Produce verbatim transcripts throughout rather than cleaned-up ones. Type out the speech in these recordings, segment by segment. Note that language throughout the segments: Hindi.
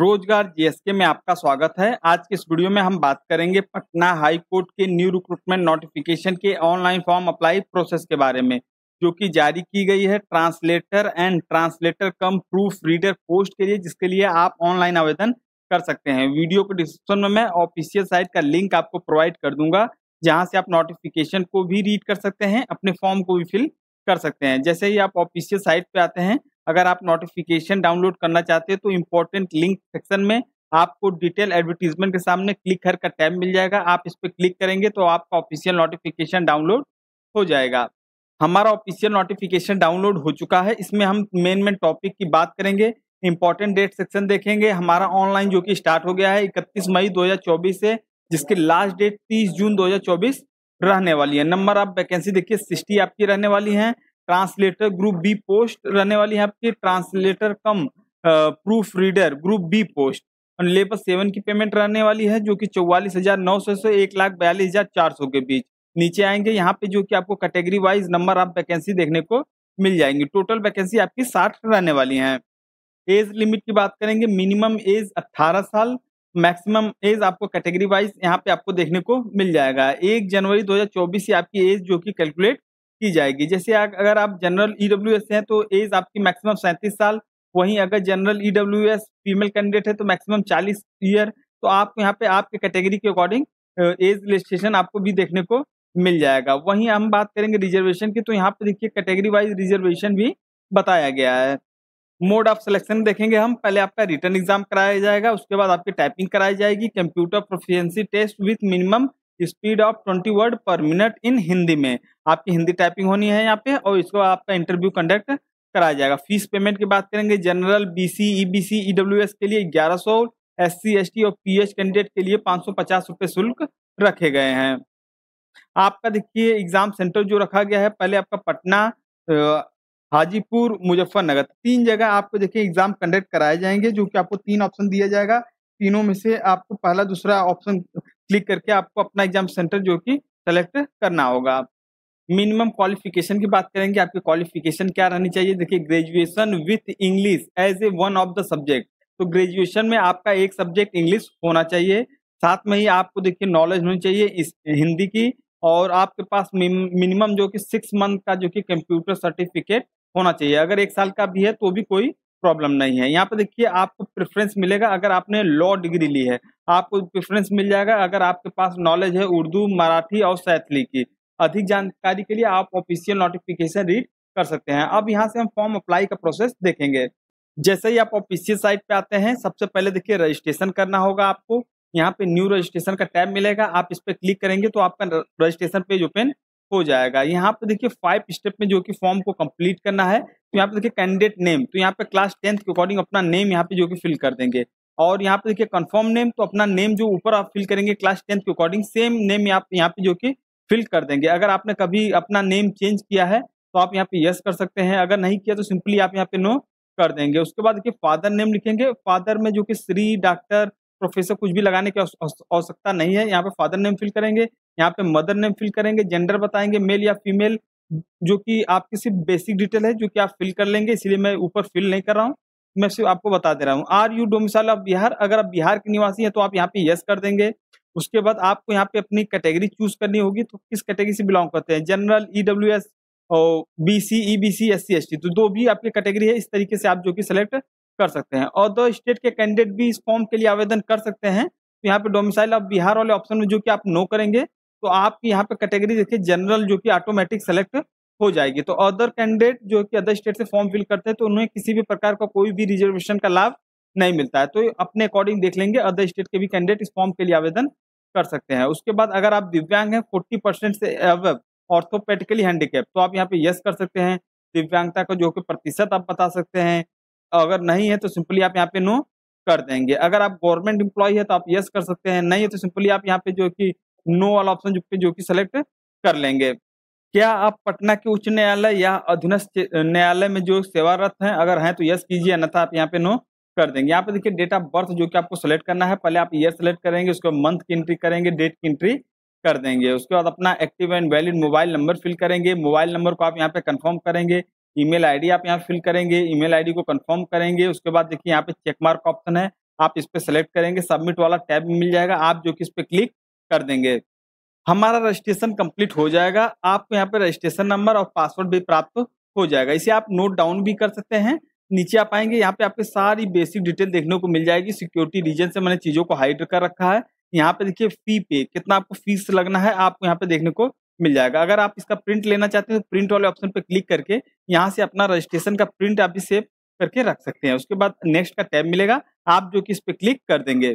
रोजगार जीएसके में आपका स्वागत है। आज के इस वीडियो में हम बात करेंगे पटना हाई कोर्ट के न्यू रिक्रूटमेंट नोटिफिकेशन के ऑनलाइन फॉर्म अप्लाई प्रोसेस के बारे में, जो कि जारी की गई है translator and translator cum proof reader post के लिए, जिसके लिए आप ऑनलाइन आवेदन कर सकते हैं। वीडियो के डिस्क्रिप्शन में मैं ऑफिशियल साइट का लिंक आपको प्रोवाइड कर दूंगा, जहाँ से आप नोटिफिकेशन को भी रीड कर सकते हैं, अपने फॉर्म को भी फिल कर सकते हैं। जैसे ही आप ऑफिशियल साइट पे आते हैं, अगर आप नोटिफिकेशन डाउनलोड करना चाहते हैं तो इम्पोर्टेंट लिंक सेक्शन में आपको डिटेल एडवर्टीजमेंट के सामने क्लिक हर का टैब मिल जाएगा। आप इस पर क्लिक करेंगे तो आपका ऑफिशियल नोटिफिकेशन डाउनलोड हो जाएगा। हमारा ऑफिशियल नोटिफिकेशन डाउनलोड हो चुका है। इसमें हम मेन मेन टॉपिक की बात करेंगे, इम्पोर्टेंट डेट सेक्शन देखेंगे। हमारा ऑनलाइन जो कि स्टार्ट हो गया है इकतीस मई दो हजार चौबीस से, जिसकी लास्ट डेट तीस जून दो हजार चौबीस रहने वाली है। नंबर आप वैकेंसी देखिए साठ आपकी रहने वाली है। ट्रांसलेटर ग्रुप बी पोस्ट रहने वाली है आपकी, translator cum proof reader group B post. और लेवल सेवन की पेमेंट रहने वाली है, जो कि चौवालीस हजार नौ सौ से एक लाख बयालीस हजार चार सौ के बीच। नीचे आएंगे यहाँ पे जो कि आपको कैटेगरी वाइज नंबर आप वैकेंसी देखने को मिल जाएंगी। टोटल वैकेंसी आपकी साठ रहने वाली है। एज लिमिट की बात करेंगे, मिनिमम एज अट्ठारह साल, मैक्सिमम एज आपको कैटेगरी वाइज यहाँ पे आपको देखने को मिल जाएगा। एक जनवरी दो हजार चौबीस से आपकी एज जो कि कैलकुलेट की जाएगी। जैसे अगर आप जनरल ईडब्ल्यू एस हैं तो एज आपकी मैक्सिमम सैंतीस साल, वहीं अगर general EW S female candidate है तो मैक्सिमम चालीस ईयर। तो आपको यहाँ पे आपके कैटेगरी के अकॉर्डिंग एज रजिस्ट्रेशन आपको भी देखने को मिल जाएगा। वहीं हम बात करेंगे रिजर्वेशन की, तो यहाँ पे देखिए कैटेगरी वाइज रिजर्वेशन भी बताया गया है। मोड ऑफ सिलेक्शन देखेंगे हम, पहले आपका रिटर्न एग्जाम कराया जाएगा, उसके बाद आपकी टाइपिंग कराई जाएगी, computer proficiency test with minimum speed of twenty word per minute in Hindi में आपकी हिंदी टाइपिंग होनी है यहाँ पे, और इसको आपका इंटरव्यू कंडक्ट कराया जाएगा। फीस पेमेंट की बात करेंगे, जनरल बीसी ईबीसी ईडब्ल्यूएस के लिए ग्यारह सौ, एससी एसटी और पीएच कैंडिडेट के लिए पाँच सौ पचास रुपये शुल्क रखे गए हैं। आपका देखिए एग्जाम सेंटर जो रखा गया है, पहले आपका पटना, हाजीपुर, मुजफ्फरनगर, तीन जगह आपको देखिए एग्जाम कंडक्ट कराए जाएंगे, जो कि आपको तीन ऑप्शन दिया जाएगा। तीनों में से आपको पहला दूसरा ऑप्शन क्लिक करके आपको अपना एग्जाम सेंटर जो कि सेलेक्ट करना होगा। मिनिमम क्वालिफिकेशन की बात करेंगे, आपकी क्वालिफिकेशन क्या रहनी चाहिए। देखिए graduation with English as a one of the subject, तो ग्रेजुएशन में आपका एक सब्जेक्ट इंग्लिश होना चाहिए। साथ में ही आपको देखिए नॉलेज होनी चाहिए इस हिंदी की, और आपके पास मिनिमम जो कि सिक्स मंथ का जो कि कंप्यूटर सर्टिफिकेट होना चाहिए। अगर एक साल का भी है तो भी कोई प्रॉब्लम नहीं है। यहाँ पे देखिए आपको प्रेफरेंस मिलेगा अगर आपने लॉ डिग्री ली है, आपको प्रेफरेंस मिल जाएगा अगर आपके पास नॉलेज है उर्दू, मराठी और सैथली की। अधिक जानकारी के लिए आप ऑफिशियल नोटिफिकेशन रीड कर सकते हैं। अब यहाँ से हम फॉर्म अप्लाई का प्रोसेस देखेंगे। जैसे ही आप ऑफिशियल साइट पे आते हैं, सबसे पहले देखिए रजिस्ट्रेशन करना होगा आपको। यहाँ पे न्यू रजिस्ट्रेशन का टैब मिलेगा, आप इस पर क्लिक करेंगे तो आपका रजिस्ट्रेशन पेज ओपन हो जाएगा। यहाँ पे देखिए फाइव स्टेप में जो कि फॉर्म को कंप्लीट करना है। तो यहाँ पे देखिए कैंडिडेट नेम, तो यहाँ पे क्लास टेंथ के अकॉर्डिंग अपना नेम यहाँ पे जो कि फिल कर देंगे। और यहाँ पे देखिए कंफर्म नेम, तो अपना नेम जो ऊपर आप फिल करेंगे क्लास टेंथ के अकॉर्डिंग सेम नेम आप यहाँ पे जो कि फिल कर देंगे। अगर आपने कभी अपना नेम चेंज किया है तो आप यहाँ पे यस कर सकते हैं, अगर नहीं किया तो सिंपली आप यहाँ पे नो कर देंगे। उसके बाद देखिए फादर नेम लिखेंगे, फादर में जो कि श्री, डॉक्टर, प्रोफेसर कुछ भी लगाने की आवश्यकता नहीं है। यहाँ पे फादर नेम फिल करेंगे, यहाँ पे मदर नेम फिल करेंगे, जेंडर बताएंगे मेल या फीमेल, जो कि आपकी सिर्फ बेसिक डिटेल है जो कि आप फिल कर लेंगे, इसलिए मैं ऊपर फिल नहीं कर रहा हूँ, मैं सिर्फ आपको बता दे रहा हूँ। Are you domicile of Bihar, अगर आप बिहार के निवासी हैं तो आप यहाँ पे यस कर देंगे। उसके बाद आपको यहाँ पे अपनी कैटेगरी चूज करनी होगी, तो किस कैटेगरी से बिलोंग करते हैं, जनरल, ईडब्ल्यू एस और B C, E B C, S C, S T, तो दो भी आपकी कैटेगरी है। इस तरीके से आप जो कि सेलेक्ट कर सकते हैं। और दो स्टेट के कैंडिडेट भी इस फॉर्म के लिए आवेदन कर सकते हैं। तो यहाँ पे डोमिसाइल ऑफ बिहार वाले ऑप्शन में जो कि आप नो करेंगे तो आपकी यहाँ पे कैटेगरी देखिए जनरल जो कि ऑटोमेटिक सेलेक्ट हो जाएगी। तो अदर कैंडिडेट जो कि अदर स्टेट से फॉर्म फिल करते हैं तो उन्हें किसी भी प्रकार का कोई भी रिजर्वेशन का लाभ नहीं मिलता है, तो अपने अकॉर्डिंग देख लेंगे। अदर स्टेट के भी कैंडिडेट इस फॉर्म के लिए आवेदन कर सकते हैं। उसके बाद अगर आप दिव्यांग हैं, फोर्टी परसेंट से अबव, ऑर्थोपेडिकली हैंडीकैप, तो आप यहाँ पे यस कर सकते हैं। दिव्यांगता का जो कि प्रतिशत आप बता सकते हैं, अगर नहीं है तो सिंपली आप यहाँ पे नो कर देंगे। अगर आप गवर्नमेंट एम्प्लॉय है तो आप यस कर सकते हैं, नहीं है तो सिंपली आप यहाँ पे जो कि नो वाला ऑप्शन जो पे जो कि सेलेक्ट कर लेंगे। क्या आप पटना के उच्च न्यायालय या अधीनस्थ न्यायालय में जो सेवारत हैं, अगर हैं तो यस कीजिए, अन्यथा आप यहाँ पे नो कर देंगे। यहाँ पे देखिए डेट ऑफ बर्थ जो कि आपको सेलेक्ट करना है, पहले आप ईयर सेलेक्ट करेंगे, उसके बाद मंथ की एंट्री करेंगे, डेट की एंट्री कर देंगे। उसके बाद अपना active and valid mobile number fill करेंगे, मोबाइल नंबर को आप यहाँ पे कन्फर्म करेंगे। ईमेल आईडी आप यहाँ फिल करेंगे, ईमेल आईडी को कंफर्म करेंगे। उसके बाद देखिए यहाँ पे चेक मार्क ऑप्शन है, आप इस पर सेलेक्ट करेंगे, सबमिट वाला टैब मिल जाएगा, आप जो कि इस पर क्लिक कर देंगे। हमारा रजिस्ट्रेशन कंप्लीट हो जाएगा, आपको यहाँ पे रजिस्ट्रेशन नंबर और पासवर्ड भी प्राप्त हो जाएगा। इसे आप नोट डाउन भी कर सकते हैं। नीचे आप आएंगे, यहाँ पे आपके सारी बेसिक डिटेल देखने को मिल जाएगी। सिक्योरिटी रीजन से मैंने चीज़ों को हाइड कर रखा है। यहाँ पे देखिए फी पे कितना आपको फीस लगना है आपको यहाँ पे देखने को मिल जाएगा। अगर आप इसका प्रिंट लेना चाहते हैं तो प्रिंट वाले ऑप्शन पे क्लिक करके यहाँ से अपना रजिस्ट्रेशन का प्रिंट आप भी सेव करके रख सकते हैं। उसके बाद नेक्स्ट का टैब मिलेगा, आप जो कि इस पर क्लिक कर देंगे।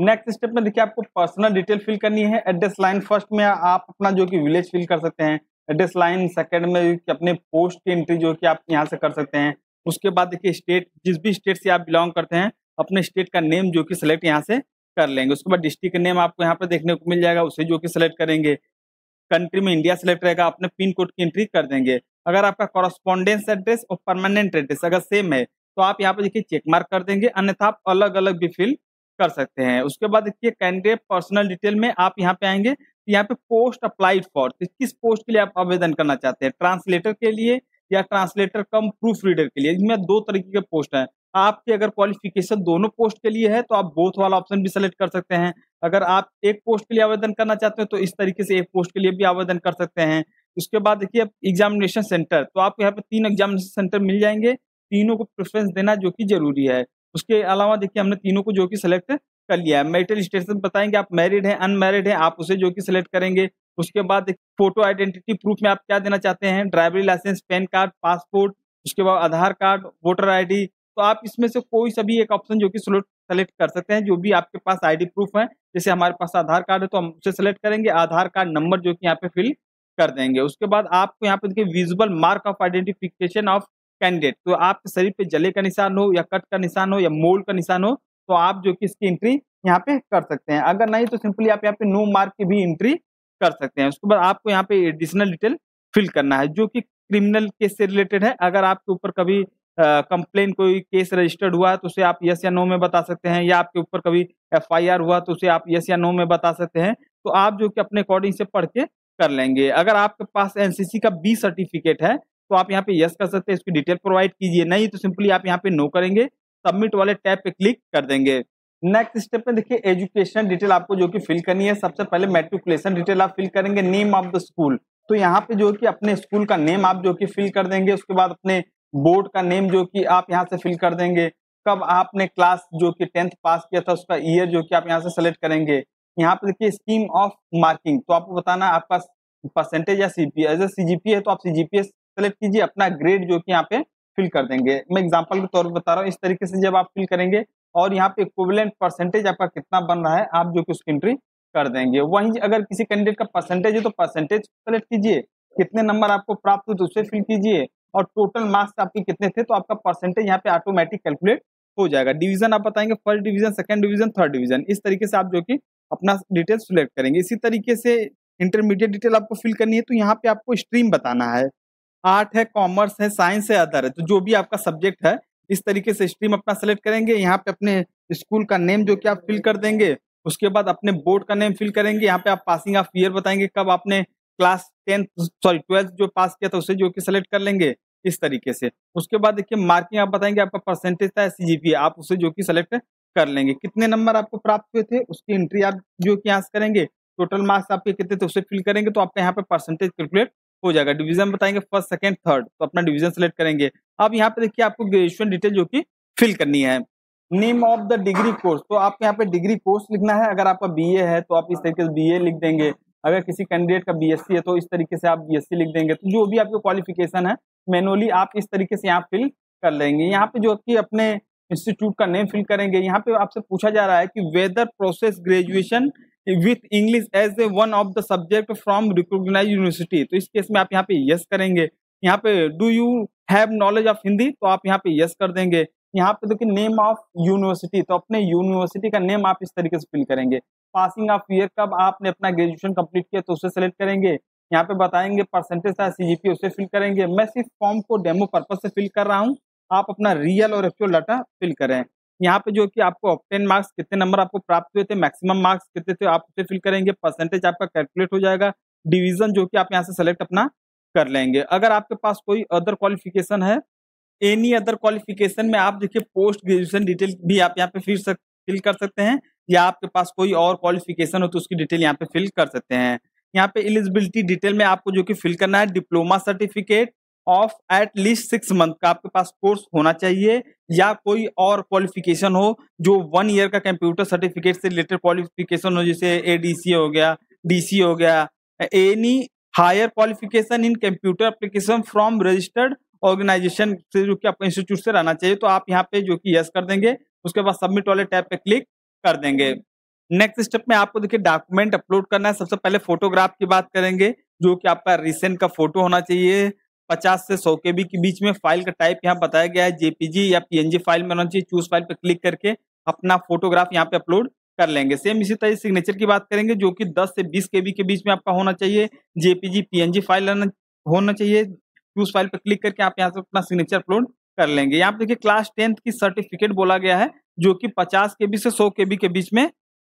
नेक्स्ट स्टेप में देखिए आपको पर्सनल डिटेल फिल करनी है। एड्रेस लाइन फर्स्ट में आप अपना जो कि विलेज फिल कर सकते हैं। एड्रेस लाइन सेकंड में अपने पोस्ट की एंट्री जो कि आप यहाँ से कर सकते हैं। उसके बाद देखिए स्टेट, जिस भी स्टेट से आप बिलोंग करते हैं अपने स्टेट का नेम जो कि सिलेक्ट यहाँ से कर लेंगे। उसके बाद डिस्ट्रिक्ट नेम आपको यहाँ पर देखने को मिल जाएगा, उसे जो कि सिलेक्ट करेंगे। कंट्री में इंडिया सेलेक्ट रहेगा, अपने पिन कोड की एंट्री कर देंगे। अगर आपका कॉरस्पॉन्डेंस एड्रेस और परमानेंट एड्रेस अगर सेम है तो आप यहाँ पर देखिए चेक मार्क कर देंगे, अन्यथा आप अलग अलग भी फिल कर सकते हैं। उसके बाद देखिए कैंडिडेट पर्सनल डिटेल में आप यहाँ पे आएंगे, यहाँ पे पोस्ट अप्लाइड फॉर, किस पोस्ट के लिए आप आवेदन करना चाहते हैं, ट्रांसलेटर के लिए या ट्रांसलेटर कम प्रूफ रीडर के लिए। इसमें दो तरीके के पोस्ट हैं। आपकी अगर क्वालिफिकेशन दोनों पोस्ट के लिए है तो आप बोथ वाला ऑप्शन भी सेलेक्ट कर सकते हैं। अगर आप एक पोस्ट के लिए आवेदन करना चाहते हैं तो इस तरीके से एक पोस्ट के लिए भी आवेदन कर सकते हैं। उसके बाद देखिए एग्जामिनेशन सेंटर, तो आपको यहाँ पे तीन एग्जामिनेशन सेंटर मिल जाएंगे, तीनों को प्रेफरेंस देना जो कि जरूरी है। उसके अलावा देखिए हमने तीनों को जो कि सिलेक्ट कर लिया है। मैरिटल स्टेटस बताएंगे, आप मैरिड हैं अनमैरिड हैं, आप उसे जो कि सिलेक्ट करेंगे। उसके बाद फोटो आइडेंटिटी प्रूफ में आप क्या देना चाहते हैं, ड्राइवरी लाइसेंस, पैन कार्ड, पासपोर्ट, उसके बाद आधार कार्ड, वोटर आईडी। तो आप इसमें से कोई सभी एक ऑप्शन जो कि सेलेक्ट कर सकते हैं, जो भी आपके पास आईडी प्रूफ है। जैसे हमारे पास आधार कार्ड है तो हम उसे सेलेक्ट करेंगे, आधार कार्ड नंबर जो कि यहाँ पे फिल कर देंगे। उसके बाद आपको यहाँ पे देखिए visual mark of identification of candidate, तो आपके शरीर पे जले का निशान हो या कट का निशान हो या मोल्ड का निशान हो तो आप जो कि इसकी एंट्री यहाँ पे कर सकते हैं। अगर नहीं तो सिंपली आप यहाँ पे नो मार्क की भी एंट्री कर सकते हैं। उसके बाद आपको यहाँ पे एडिशनल डिटेल फिल करना है जो कि क्रिमिनल केस से रिलेटेड है। अगर आपके ऊपर कभी कंप्लेन कोई केस रजिस्टर्ड हुआ है तो उसे आप यस या नो में बता सकते हैं, या आपके ऊपर कभी एफ आई आर हुआ तो उसे आप यस या नो में बता सकते हैं। तो आप जो कि अपने अकॉर्डिंग से पढ़ के कर लेंगे। अगर आपके पास एन सी सी का बी सर्टिफिकेट है तो आप यहाँ पे यस कर सकते हैं, इसकी डिटेल प्रोवाइड कीजिए, नहीं तो सिंपली आप यहाँ पे नो करेंगे, सबमिट वाले टैब पे क्लिक कर देंगे। नेक्स्ट स्टेप में देखिए एजुकेशन डिटेल आपको जो कि फिल करनी है। सबसे पहले मैट्रिकुलेशन डिटेल आप फिल करेंगे, नेम ऑफ द स्कूल, तो यहाँ पे जो कि अपने स्कूल का नेम आप जो कि फिल कर देंगे। उसके बाद अपने बोर्ड का नेम जो कि आप यहाँ से फिल कर देंगे। कब आपने क्लास जो कि टेंथ पास किया था उसका ईयर जो कि आप यहाँ से सेलेक्ट करेंगे। यहाँ पे देखिए स्कीम ऑफ मार्किंग, तो आपको बताना आपका परसेंटेज या सीपीए, अगर सीजीपीए है तो आप सीजीपीए सेलेक्ट कीजिए, अपना ग्रेड जो कि यहाँ पे फिल कर देंगे। मैं एग्जांपल के तौर पर बता रहा हूँ, इस तरीके से जब आप फिल करेंगे और यहाँ पे इक्विवेलेंट परसेंटेज आपका कितना बन रहा है आप जो कि उसकी एंट्री कर देंगे। वहीं अगर किसी कैंडिडेट का परसेंटेज है तो परसेंटेज सेलेक्ट कीजिए, कितने नंबर आपको प्राप्त हुए तो उसे फिल कीजिए, और टोटल मार्क्स आपके कितने थे तो आपका परसेंटेज यहाँ पे ऑटोमेटिक कैलकुलेट हो जाएगा। डिवीजन आप बताएंगे, first division, second division, third division, इस तरीके से आप जो कि अपना डिटेल सेलेक्ट करेंगे। इसी तरीके से इंटरमीडिएट डिटेल आपको फिल करनी है, तो यहाँ पे आपको स्ट्रीम बताना है, आर्ट है, कॉमर्स है, साइंस है, अदर है, तो जो भी आपका सब्जेक्ट है इस तरीके से स्ट्रीम अपना सेलेक्ट करेंगे। यहाँ पे अपने स्कूल का नेम जो कि आप फिल कर देंगे। उसके बाद अपने बोर्ड का नेम फिल करेंगे, यहाँ पे आप पासिंग ऑफ ईयर बताएंगे, कब आपने क्लास टेंथ सॉरी ट्वेल्थ जो पास किया था उसे जो कि सेलेक्ट कर लेंगे इस तरीके से। उसके बाद देखिए मार्किंग आप बताएंगे, आपका परसेंटेज था सीजीपीए, आप उसे जो कि सेलेक्ट कर लेंगे, कितने नंबर आपको प्राप्त हुए थे उसकी एंट्री आप जो कि यहाँ से करेंगे, टोटल मार्क्स आपके कितने थे उसे फिल करेंगे, तो आपका यहाँ पे परसेंटेज कैलकुलेट हो जाएगा। डिवीजन बताएंगे, फर्स्ट सेकंड थर्ड, तो अपना डिवीजन सेलेक्ट करेंगे। अब यहाँ पे देखिए आपको ग्रेजुएशन डिटेल जो कि फिल करनी है। Name of the degree course, तो आपको यहाँ पे डिग्री कोर्स लिखना है। अगर आपका बीए है तो आप इस तरीके से बीए लिख देंगे, अगर किसी कैंडिडेट का बीएससी है तो इस तरीके से आप बीएससी लिख देंगे। तो जो भी आपकी क्वालिफिकेशन है मैनुअली आप इस तरीके से यहाँ फिल कर लेंगे। यहाँ पे जो कि अपने इंस्टीट्यूट का नेम फिल करेंगे। यहाँ पे आपसे पूछा जा रहा है कि whether process graduation with English as a one of the subject from recognise university, तो इस केस में आप यहाँ पे यस करेंगे। यहाँ पे do you have knowledge of Hindi, तो आप यहाँ पे यस कर देंगे। यहाँ पे देखिए नेम ऑफ यूनिवर्सिटी, तो अपने यूनिवर्सिटी का नेम आप इस तरीके से फिल करेंगे। पासिंग ऑफ ईयर, कब आपने अपना ग्रेजुएशन कंप्लीट किया तो उसे सेलेक्ट करेंगे। यहाँ पे बताएंगे परसेंटेज था सीजीपीए, उसे फिल करेंगे। मैं सिर्फ फॉर्म को डेमो पर्पज से फिल कर रहा हूँ, आप अपना रियल और एक्चुअल डाटा फिल करें। यहाँ पे जो कि आपको ऑब्टेन मार्क्स, कितने नंबर आपको प्राप्त हुए थे, मैक्सिमम मार्क्स कितने थे आप उसे फिल करेंगे, परसेंटेज आपका कैलकुलेट हो जाएगा। डिवीजन जो कि आप यहाँ से सेलेक्ट अपना कर लेंगे। अगर आपके पास कोई अदर क्वालिफिकेशन है एनी अदर क्वालिफिकेशन में आप देखिए पोस्ट ग्रेजुएशन डिटेल भी आप यहाँ पे फिर सक, फिल कर सकते हैं, या आपके पास कोई और क्वालिफिकेशन हो तो उसकी डिटेल यहाँ पे फिल कर सकते हैं। यहाँ पे एलिजिबिलिटी डिटेल में आपको जो कि फिल करना है diploma certificate of at least six month का आपके पास कोर्स होना चाहिए, या कोई और क्वालिफिकेशन हो जो वन ईयर का कंप्यूटर सर्टिफिकेट से रिलेटेड क्वालिफिकेशन हो, जैसे एडीसी हो गया, डीसी हो गया। Any higher qualification in computer application from registered organisation से जो कि आपका इंस्टीट्यूट से रहना चाहिए, तो आप यहाँ पे जो कि यस कर देंगे। उसके बाद सबमिट वाले टैब पे क्लिक कर देंगे। नेक्स्ट स्टेप में आपको देखिए डॉक्यूमेंट अपलोड करना है। सबसे पहले फोटोग्राफ की बात करेंगे, जो कि आपका रिसेंट का फोटो होना चाहिए, पचास से सौ के बी के बीच में। फाइल का टाइप यहाँ बताया गया है जेपीजी या पीएनजी फाइल में होना चाहिए। चूज फाइल पे क्लिक करके अपना फोटोग्राफ यहाँ पे अपलोड कर लेंगे। सेम इसी तरह सिग्नेचर की बात करेंगे, जो कि दस से बीस के बी के बीच में आपका होना चाहिए, जेपीजी पीएनजी फाइल होना चाहिए। चूज फाइल पे क्लिक करके आप यहाँ से अपना सिग्नेचर अपलोड कर लेंगे। यहाँ पे देखिए क्लास टेंथ की सर्टिफिकेट बोला गया है, जो कि पचास के बी से सौ के बी के बीच में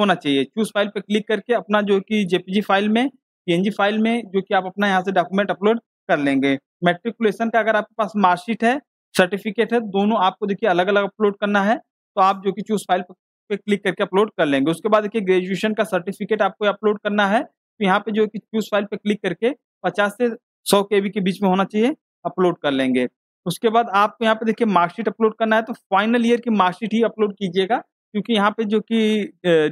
होना चाहिए। चूज फाइल पे क्लिक करके अपना जो कि जेपीजी फाइल में पीएनजी फाइल में जो कि आप अपना यहाँ से डॉक्यूमेंट अपलोड कर लेंगे। मैट्रिकुलेशन का अगर आपके पास मार्कशीट है, सर्टिफिकेट है, दोनों आपको देखिए अलग अलग अपलोड करना है, तो आप जो कि चूज फाइल पे क्लिक करके अपलोड कर लेंगे। उसके बाद देखिए ग्रेजुएशन का सर्टिफिकेट आपको अपलोड करना है, तो यहाँ पे जो कि चूज फाइल पे क्लिक करके पचास से सौ केबी के बीच में होना चाहिए, अपलोड कर लेंगे। उसके बाद आपको यहाँ पे देखिए मार्कशीट अपलोड करना है, तो फाइनल ईयर की मार्कशीट ही अपलोड कीजिएगा, क्योंकि यहाँ पे जो कि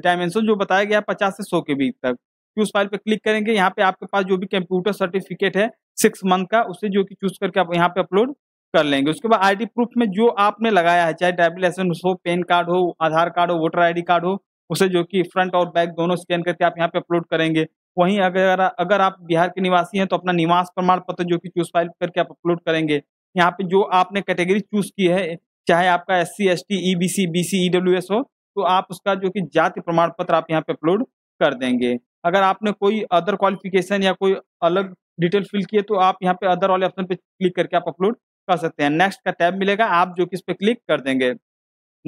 डायमेंशन जो बताया गया है पचास से सौ केबी तक। चूज फाइल पे क्लिक करेंगे, यहाँ पे आपके पास जो भी कंप्यूटर सर्टिफिकेट है सिक्स मंथ का, उसे जो कि चूज करके आप यहाँ पे अपलोड कर लेंगे। उसके बाद आईडी प्रूफ में जो आपने लगाया है, चाहे ड्राइविंग लाइसेंस हो, पैन कार्ड हो, आधार कार्ड हो, वोटर आईडी कार्ड हो, उसे जो कि फ्रंट और बैक दोनों स्कैन करके आप यहाँ पे अपलोड करेंगे। वहीं अगर अगर आप बिहार के निवासी हैं तो अपना निवास प्रमाण पत्र जो कि चूज फाइल करके आप अपलोड करेंगे। यहाँ पे जो आपने कैटेगरी चूज की है, चाहे आपका S C S T E B C B C E W S हो, तो आप उसका जो कि जाति प्रमाण पत्र आप यहाँ पे अपलोड कर देंगे। अगर आपने कोई अदर क्वालिफिकेशन या कोई अलग डिटेल फिल किए तो आप यहाँ पे अदर वाले ऑप्शन पे क्लिक करके आप अपलोड कर सकते हैं। नेक्स्ट का टैब मिलेगा, आप जो कि इस पे क्लिक कर देंगे।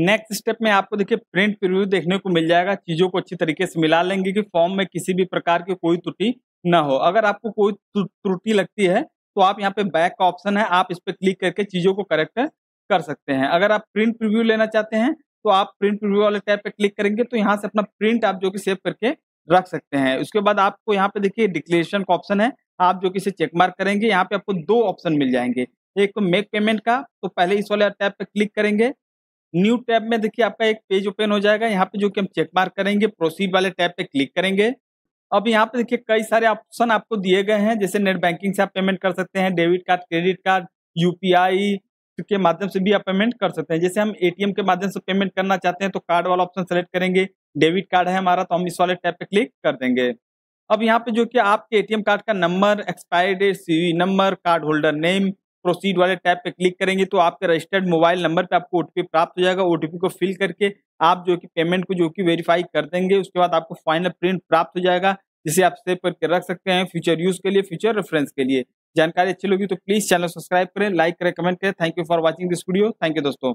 नेक्स्ट स्टेप में आपको देखिए प्रिंट प्रीव्यू देखने को मिल जाएगा। चीज़ों को अच्छी तरीके से मिला लेंगे कि फॉर्म में किसी भी प्रकार की कोई त्रुटि ना हो। अगर आपको कोई त्रुटि लगती है तो आप यहाँ पे बैक का ऑप्शन है, आप इस पर क्लिक करके चीज़ों को करेक्ट कर सकते हैं। अगर आप प्रिंट प्रीव्यू लेना चाहते हैं तो आप प्रिंट प्रीव्यू वाले टैब पे क्लिक करेंगे, तो यहाँ से अपना प्रिंट आप जो कि सेव करके रख सकते हैं। उसके बाद आपको यहाँ पे देखिए डिक्लेरेशन का ऑप्शन है, आप जो कि इसे चेक मार्क करेंगे। यहाँ पे आपको दो ऑप्शन मिल जाएंगे, एक तो मेक पेमेंट का, तो पहले इस वाले टैब पे क्लिक करेंगे। न्यू टैब में देखिए आपका एक पेज ओपन हो जाएगा, यहाँ पे जो कि हम चेक मार्क करेंगे, प्रोसीड वाले टैब पे क्लिक करेंगे। अब यहाँ पे देखिए कई सारे ऑप्शन आपको दिए गए हैं, जैसे नेट बैंकिंग से आप पेमेंट कर सकते हैं, debit card, credit card, UPI के माध्यम से भी आप पेमेंट कर सकते हैं। जैसे हम एटीएम के माध्यम से पेमेंट करना चाहते हैं तो कार्ड वाला ऑप्शन सेलेक्ट करेंगे, डेबिट कार्ड है हमारा तो हम इस वाले टैब पे क्लिक कर देंगे। अब यहाँ पे जो कि आपके एटीएम कार्ड का number, expiry date, CV number, card holder name, proceed वाले टैब पे क्लिक करेंगे तो आपके रजिस्टर्ड मोबाइल नंबर पे आपको ओटीपी प्राप्त हो जाएगा। ओटीपी को फिल करके आप जो कि पेमेंट को जो कि वेरीफाई कर देंगे। उसके बाद आपको फाइनल प्रिंट प्राप्त हो जाएगा, जिसे आप सेव करके रख सकते हैं फ्यूचर यूज के लिए, फ्यूचर रेफरेंस के लिए। जानकारी अच्छी लगी तो प्लीज चैनल सब्सक्राइब करें, लाइक करें, कमेंट करें। Thank you for watching this video. Thank you दोस्तों।